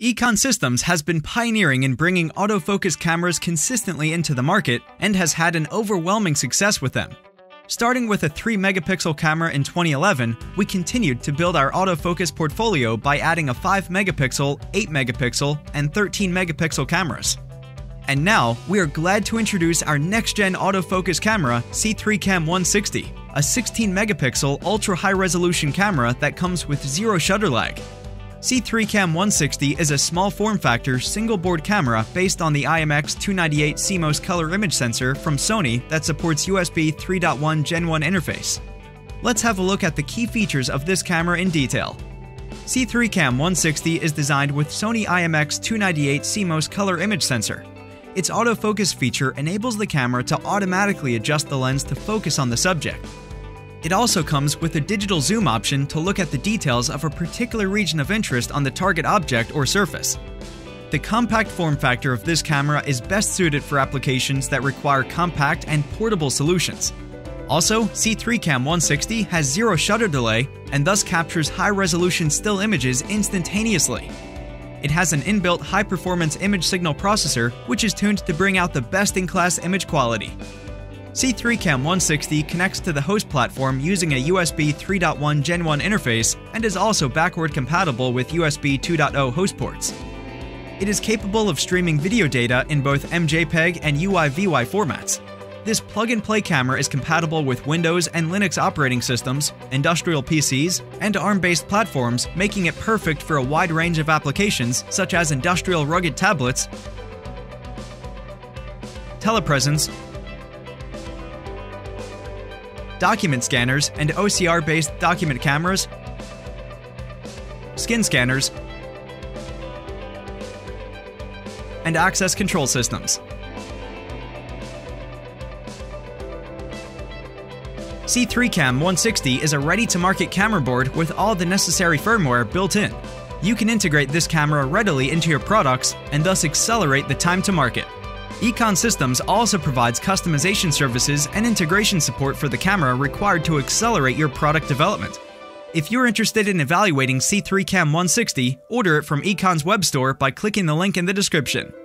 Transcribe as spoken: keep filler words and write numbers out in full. e-con Systems has been pioneering in bringing autofocus cameras consistently into the market and has had an overwhelming success with them. Starting with a three megapixel camera in twenty eleven, we continued to build our autofocus portfolio by adding a five megapixel, eight megapixel, and thirteen megapixel cameras. And now, we are glad to introduce our next-gen autofocus camera, see three cam one sixty, a sixteen megapixel ultra-high-resolution camera that comes with zero shutter lag. see three cam one sixty is a small form factor single-board camera based on the I M X two ninety-eight C MOS color image sensor from Sony that supports U S B three point one gen one interface. Let's have a look at the key features of this camera in detail. see three cam one sixty is designed with Sony I M X two ninety-eight C MOS color image sensor. Its autofocus feature enables the camera to automatically adjust the lens to focus on the subject. It also comes with a digital zoom option to look at the details of a particular region of interest on the target object or surface. The compact form factor of this camera is best suited for applications that require compact and portable solutions. Also, see three cam one sixty has zero shutter delay and thus captures high-resolution still images instantaneously. It has an inbuilt high-performance image signal processor which is tuned to bring out the best-in-class image quality. see three cam one sixty connects to the host platform using a U S B three point one gen one interface and is also backward compatible with U S B two point oh host ports. It is capable of streaming video data in both M J peg and U I V Y formats. This plug-and-play camera is compatible with Windows and Linux operating systems, industrial P Cs, and ARM-based platforms, making it perfect for a wide range of applications such as industrial rugged tablets, telepresence, document scanners and O C R-based document cameras, skin scanners, and access control systems. see three cam one sixty is a ready-to-market camera board with all the necessary firmware built in. You can integrate this camera readily into your products and thus accelerate the time to market. e-con Systems also provides customization services and integration support for the camera required to accelerate your product development. If you're interested in evaluating see three cam one sixty, order it from e-con's web store by clicking the link in the description.